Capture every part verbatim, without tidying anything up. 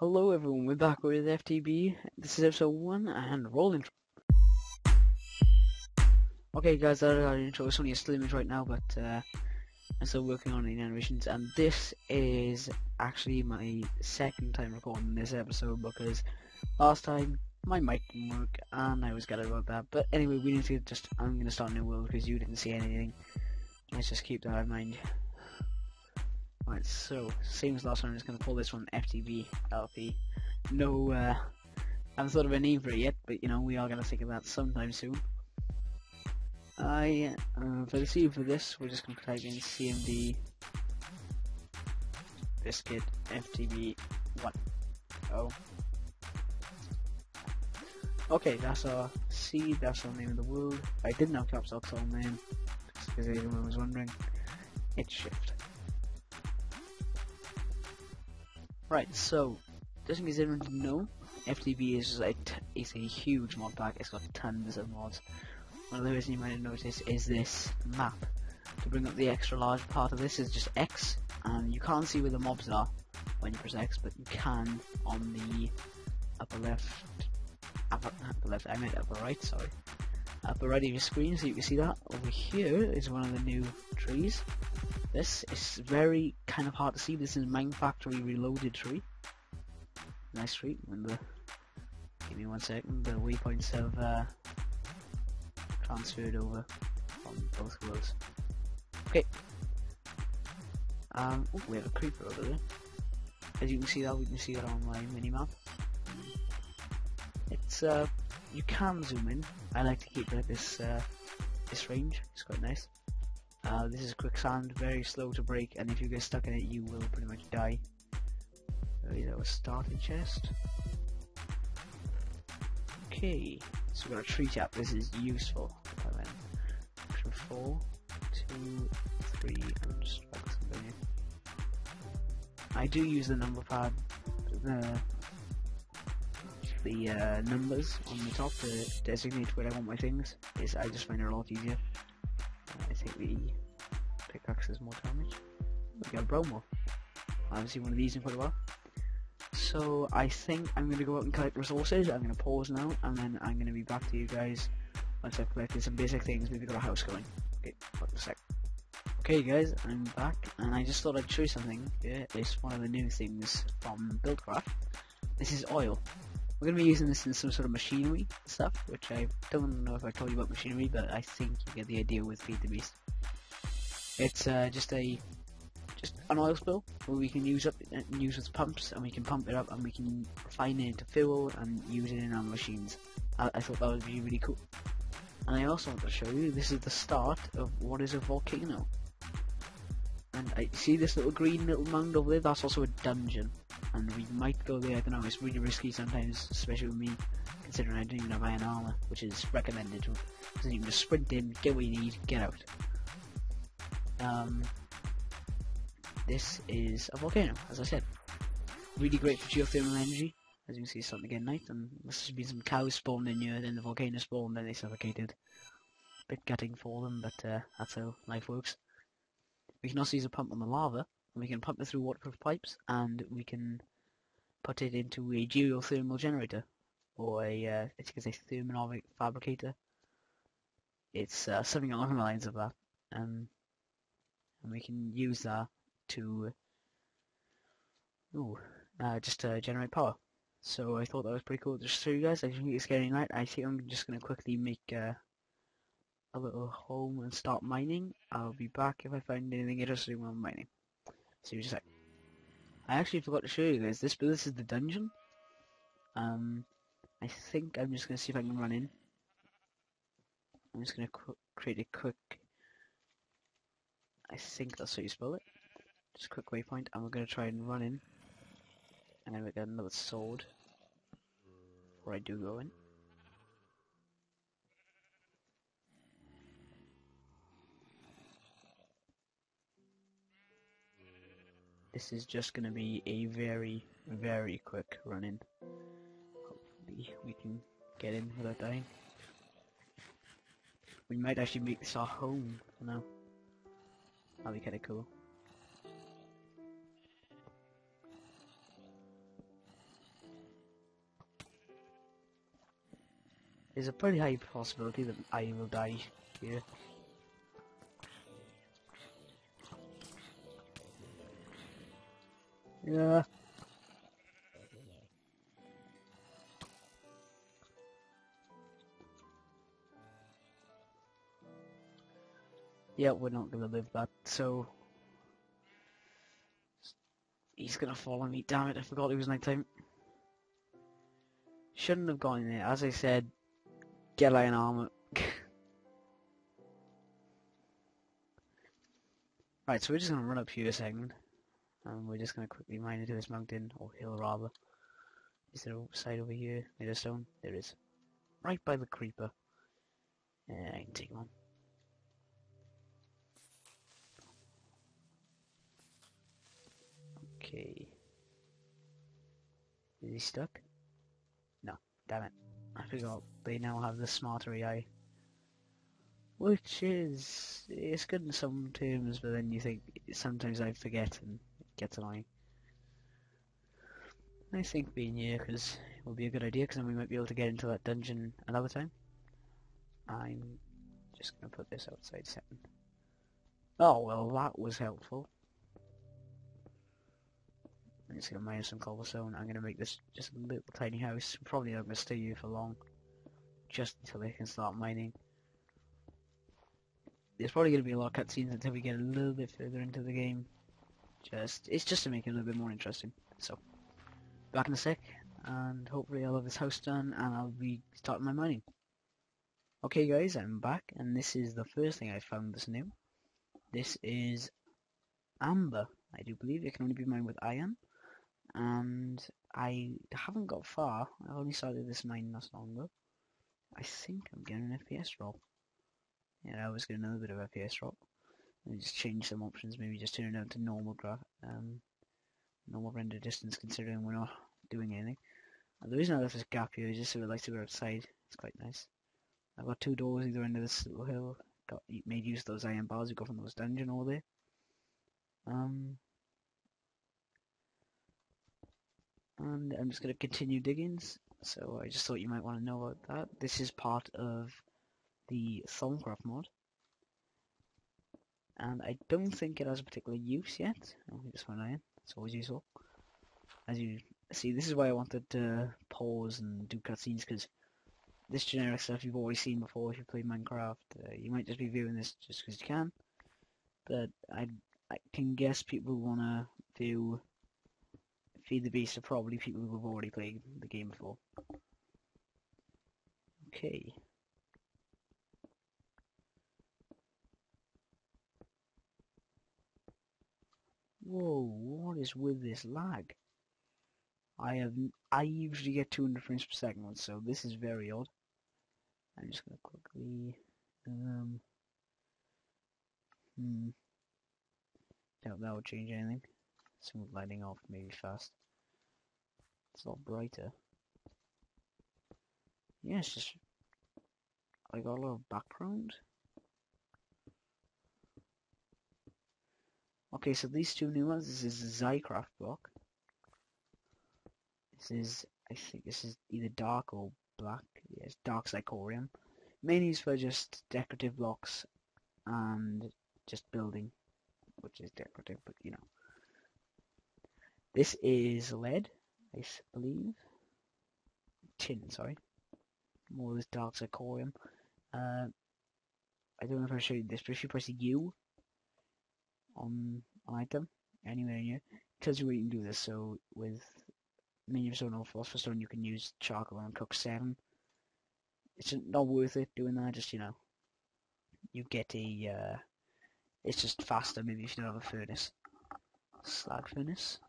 Hello everyone, we're back with F T B. This is episode one and roll intro. Okay guys, that is our intro. It's only a slim image right now, but uh, I'm still working on the animations, and this is actually my second time recording this episode because last time my mic didn't work and I was gutted about that. But anyway, we need to just, I'm going to start a new world because you didn't see anything. Let's just keep that in mind. Right, so same as last time, I'm just going to call this one F T B L P. No, uh, I haven't thought of a name for it yet, but you know, we are going to think of that sometime soon. I, uh, for the C for this, we're just going to type in C M D Biscuit F T B one. Oh. Okay, that's our C, that's our name of the world. I didn't have caps lock on name, because anyone was wondering. It's shift. Right, so, just in case anyone didn't know, F T B is just a, t it's a huge mod pack. It's got tons of mods. One of the reasons you might have noticed is this map. To bring up the extra large part of this is just X, and you can't see where the mobs are when you press X, but you can on the upper left, upper, upper left, I meant upper right, sorry. Upper right of your screen, so you can see that. Over here is one of the new trees. This is very kind of hard to see. This is Mine Factory Reloaded tree. Nice tree. Remember, give me one second. The waypoints have uh, transferred over on both worlds. Okay. Um, ooh, we have a creeper over there. As you can see that, we can see that on my minimap. It's uh, you can zoom in. I like to keep it at this uh, this range. It's quite nice. Uh, this is quicksand, very slow to break, and if you get stuck in it, you will pretty much die. Maybe that was starting chest. Okay, so we've got a tree tap. This is useful. And then, option four, two, three, and just like something in. I do use the number pad, the the uh, numbers on the top to designate where I want my things. It's, I just find it a lot easier. I think the pickaxe is more damage. We got a bromo. I haven't seen one of these in quite a while. So I think I'm going to go out and collect resources. I'm going to pause now, and then I'm going to be back to you guys once I've collected some basic things. Maybe got a house going. Okay, wait a sec. Okay guys, I'm back, and I just thought I'd show you something. Yeah, it's one of the new things from Buildcraft. This is oil. We're going to be using this in some sort of machinery stuff, which I don't know if I told you about machinery, but I think you get the idea with Feed the Beast. It's uh, just a just an oil spill where we can use up uh, use with pumps, and we can pump it up, and we can refine it into fuel and use it in our machines. I, I thought that would be really cool. And I also want to show you, this is the start of what is a volcano. And I see this little green little mound over there, that's also a dungeon. And we might go there, I don't know, it's really risky sometimes, especially with me, considering I don't even have iron armor, which is recommended, because you can just sprint in, get what you need, get out. Um, this is a volcano, as I said. Really great for geothermal energy. As you can see, it's starting to get night, and must have been some cows spawned in here, then the volcano spawned, then they suffocated. Bit gutting for them, but uh, that's how life works. We can also use a pump on the lava. We can pump it through waterproof pipes, and we can put it into a geothermal generator, or a uh, it's a thermal fabricator. It's uh, something along the lines of that, um, and we can use that to ooh, uh, just to generate power. So I thought that was pretty cool. Just show you guys, I think it's getting light. I think I'm just gonna quickly make uh, a little home and start mining. I'll be back if I find anything interesting while I'm mining. So you just like, I actually forgot to show you guys this, but this is the dungeon. Um, I think I'm just gonna see if I can run in. I'm just gonna qu create a quick. I think that's how you spell it. Just a quick waypoint, and we're gonna try and run in. And then we got another sword. Before I do go in. This is just going to be a very, very quick run-in. Hopefully we can get in without dying. We might actually make this our home for now. That'll be kind of cool. there's a pretty high possibility that I will die here. Yeah. Yeah, we're not gonna live that, so... He's gonna follow me, damn it, I forgot it was night time. Shouldn't have gone in there, as I said, get iron armor. Right, so we're just gonna run up here a second. And we're just gonna quickly mine into this mountain, or hill rather. Is there a side over here? Made of stone? There is. Right by the creeper. Yeah, I can take him on. Okay. Is he stuck? No, damn it. I forgot they now have the smarter A I. Which is... it's good in some terms, but then you think sometimes I forget and it gets annoying. I think being here cause it will be a good idea because then we might be able to get into that dungeon another time. I'm just going to put this outside setting. Oh well, that was helpful. I'm just going to mine some cobblestone. I'm going to make this just a little tiny house. Probably not going to stay here for long. Just until they can start mining. There's probably going to be a lot of cutscenes until we get a little bit further into the game. Just It's just to make it a little bit more interesting. So, back in a sec. And hopefully I'll have this house done and I'll be starting my mining. Okay guys, I'm back. And this is the first thing I found that's new. This is amber. I do believe it can only be mined with iron. And I haven't got far. I only started this mine not long ago. I think I'm getting an F P S drop. Yeah, I was getting another bit of F P S drop. Let me just change some options. Maybe just turn it down to normal graph, um, normal render distance, considering we're not doing anything. And the reason I left this gap here is just so I like to go outside. It's quite nice. I've got two doors either end of this little hill. Got made use of those iron bars we got from those dungeon over there. Um. And I'm just going to continue diggings, so I just thought you might want to know about that. This is part of the Thorncraft mod, and I don't think it has a particular use yet. Oh, just one iron, it's always useful. As you see, this is why I wanted to pause and do cutscenes, because this generic stuff you've always seen before if you play Minecraft. Uh, you might just be viewing this just because you can, but I, I can guess people want to view Feed the Beast are probably people who have already played the game before. Okay. Whoa, what is with this lag? I have I usually get two hundred frames per second, so this is very odd. I'm just gonna quickly um hmm doubt that will change anything. Smooth lighting off, maybe fast. It's a lot brighter. Yeah, it's just... I got a lot of background. Okay, so these two new ones, this is the Zycraft block. This is... I think this is either dark or black. Yeah, it's dark Zycorium. Mainly used for just decorative blocks and just building, which is decorative, but you know. This is lead, I believe. Tin, sorry. More of this dark Zycorium. Uh, I don't know if I showed you this, but if you press U on an item, anywhere in here, it tells you where you can do this. So with Minium Stone or Philosopher Stone, you can use charcoal and cook seven. It's not worth it doing that, just, you know, you get a, uh, it's just faster maybe if you don't have a furnace. Slag furnace.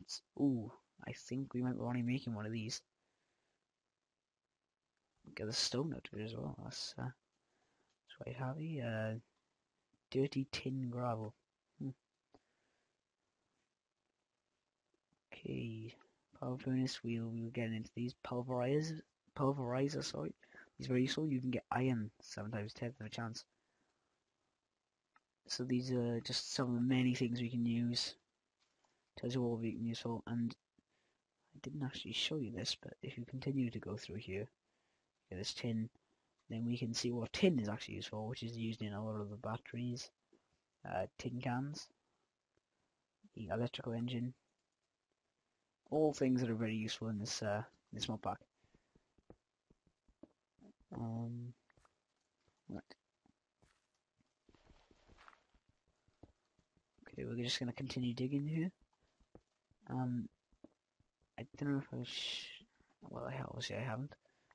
That's, ooh, I think we might be only making one of these. Get the stone out of it as well. That's, uh, that's quite heavy. Uh, dirty tin gravel. Hmm. Okay, power furnace. We'll we'll get into these pulverizers. Pulverizer, sorry. These are very useful. You can get iron sometimes, tenth of a chance. So these are just some of the many things we can use. Tells you all we can use for, and I didn't actually show you this, but if you continue to go through here, get this tin, then we can see what tin is actually used for, which is used in a lot of the batteries, uh, tin cans, the electrical engine, all things that are very useful in this uh, this mod pack. Um, right. Okay, we're just going to continue digging here. Um, I don't know if I sh well, I obviously I haven't.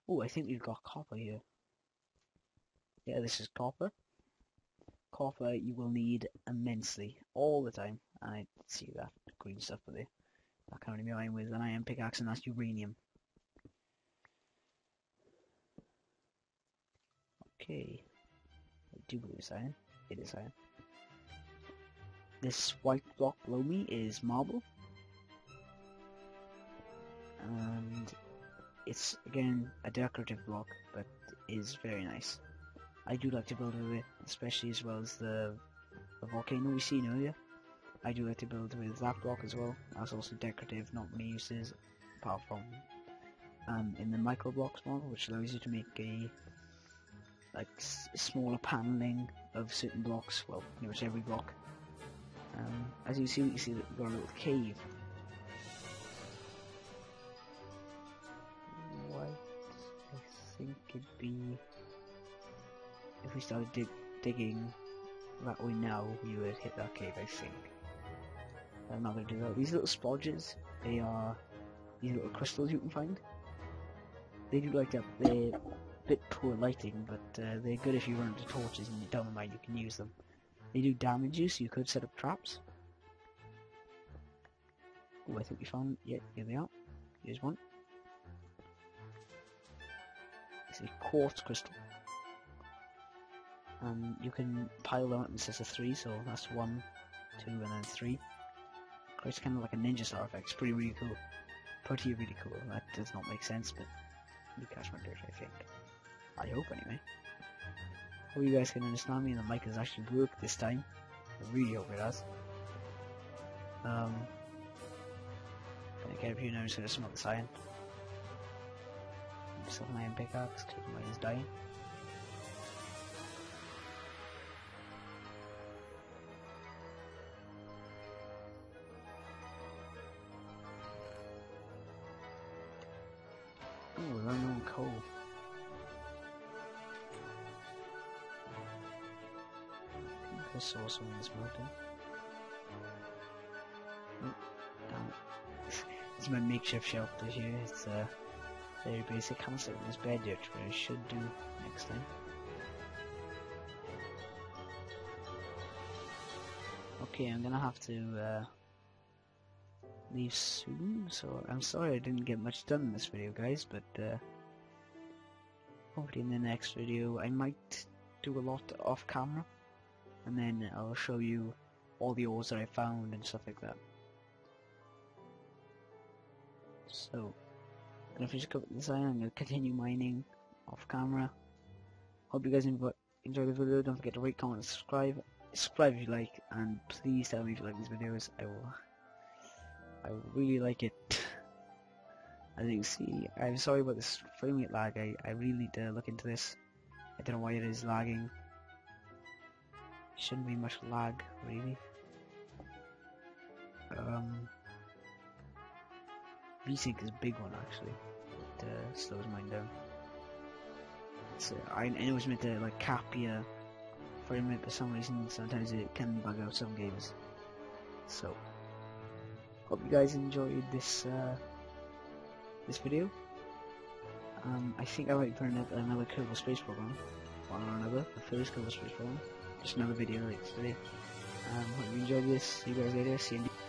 Oh, I think we've got copper here. Yeah, this is copper. Copper you will need immensely, all the time. And I see that green stuff there. That can't be iron with an iron pickaxe, and that's uranium. Okay, I do believe it's iron. It is iron. This white block below me is marble. And it's again a decorative block, but is very nice. I do like to build with it, especially as well as the, the volcano we seen earlier. I do like to build with that block as well. That's also decorative, not many uses apart from um, in the micro blocks model, which allows you to make a like s smaller paneling of certain blocks. Well, pretty much every block. Um, as you see, you see that we've got a little cave. I think it'd be if we started dig digging that way now, we would hit that cave. I think I'm not gonna do that. These little splodges, they are these little crystals you can find. They do like that. They're a bit poor lighting, but uh, they're good if you run into torches and you don't mind. You can use them. They do damage you, so you could set up traps. Oh, I think we found. Yeah, here they are. Here's one. A quartz crystal, and you can pile them up in sets of three, so that's one, two, and then three. It's kind of like a ninja star effect. It's pretty really cool, pretty really cool. That does not make sense, but you catch my drift, I think. I hope anyway. Hope you guys can understand me, and the mic has actually worked this time. I really hope it has. Um, gonna get up here now. I'm just gonna smelt this iron. Still an iron pickaxe, because mine is dying. Oh, we're running on coal. I think I saw someone in this mountain. Oh, damn it. It's my makeshift shelter here. It's uh. very basic. I can't sleep in this bed yet, which I should do next time. Okay, I'm gonna have to uh, leave soon, so I'm sorry I didn't get much done in this video, guys, but uh, hopefully in the next video I might do a lot off camera, and then I'll show you all the ores that I found and stuff like that. So I'm gonna finish up this iron. I'm gonna continue mining off camera. Hope you guys enjoy the video. Don't forget to rate, comment, and subscribe. Subscribe if you like, and please tell me if you like these videos. I will. I really like it. As you can see, I'm sorry about this frame rate lag. I I really need to look into this. I don't know why it is lagging. Shouldn't be much lag, really. Um. VSync is a big one actually. It uh, slows mine down. So I, I know it's meant to like cap your frame rate, but for some reason sometimes it can bug out some games. So hope you guys enjoyed this uh, this video. Um, I think I might put another, another Kerbal Space Program, one or another, the first Kerbal Space Program. Just another video like today. Um, hope you enjoyed this. See you guys later. See you.